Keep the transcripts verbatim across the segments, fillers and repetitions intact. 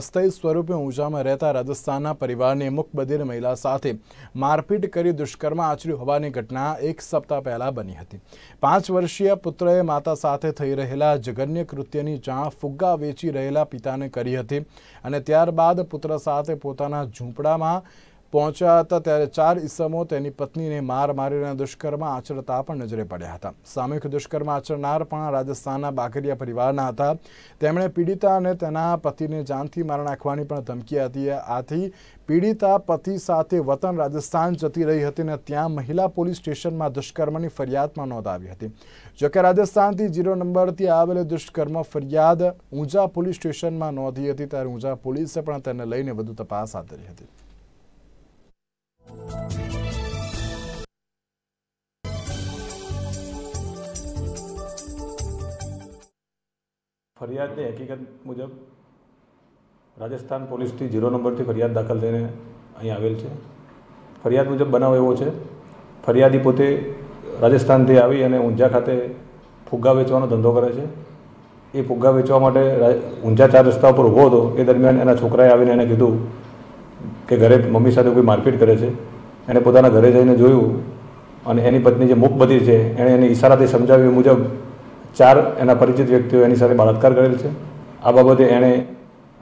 અસ્થાયી સ્વરૂપે ઊંઝામાં રહેતા રાજસ્થાનના પરિવારને મુખબધિર મહિલા સાથે મારપીટ કરી દુષ્કર્મ આચર્યું હોવાની ઘટના એક સપ્તાહ પહેલા બની હતી। પાંચ વર્ષીય પુત્રએ માતા સાથે થઈ રહેલા જઘન્ય કૃત્યની જાણ ફુગ્ગા વેચી રહેલા પિતાને કરી હતી અને ત્યારબાદ પુત્ર સાથે પોતાના ઝૂંપડામાં पहुंचा था त्यारे चार ईसमों तेनी पत्नी ने मार मारीने दुष्कर्म आचरता पण नजरे पड्या हता। सामूहिक दुष्कर्म आचरनार पण राजस्थानना बाकरिया परिवारना हता। तेमणे पीड़िता अने तेना पतिने जानथी मारी नाखवानी पण धमकी हती। आथी पीड़िता पति साथे वतन राजस्थान जती रही हती ने त्यां महिला पोलीस स्टेशनमां दुष्कर्मनी फरियाद मां नोंधावी हती। जो के राजस्थानथी जीरो नंबरथी आवेली दुष्कर्म फरियाद ऊंझा पोलीस स्टेशनमां नोंधी हती, त्यारे ऊंझा पोलीसे पण तेने लईने वधु तपास हाथ धरी हती। फरियाद ने हकीकत मुजब राजस्थान पोलिस थी जीरो नंबर थी फरियाद दाखल थईने अहीं आवेल छे। फरियाद मुजब बनाव एवो छे, फरियादी पोते राजस्थान थी आवी अने ऊंझा खाते फुग्गा वेचवानो धंधो करे छे। ए फुग्गा वेचवा माटे ऊंझा चार रस्ता पर ऊभो हतो। ए दरमियान एना छोकराए आवीने एने कीधुं के घरे मम्मी साथे कोई मारपीट करे छे। एने पोताना घरे जईने जोयुं अने एनी पत्नी जे मुखबधिर छे एणे एने इशाराथी समजाव्या मुजब चार एना परिचित व्यक्तिओ एनी साथे बलात्कार करेल छे। आ बाबते एणे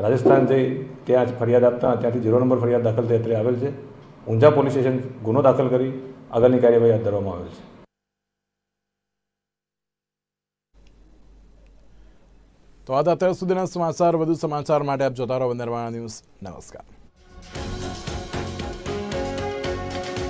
राजस्थान जई त्यां फरियाद आपता त्यांथी जीरो नंबर फरियाद दाखल थई अत्रे आवेल छे। ऊंझा पोलीस स्टेशन गुनो दाखल करी आगळनी कार्यवाही हाथ धरवामां आवेल छे। तो आता અત્યાર સુધીના સમાચાર વધુ સમાચાર માટે આપ જોતા રહો વંદરવાળા ન્યૂઝ। નમસ્કાર।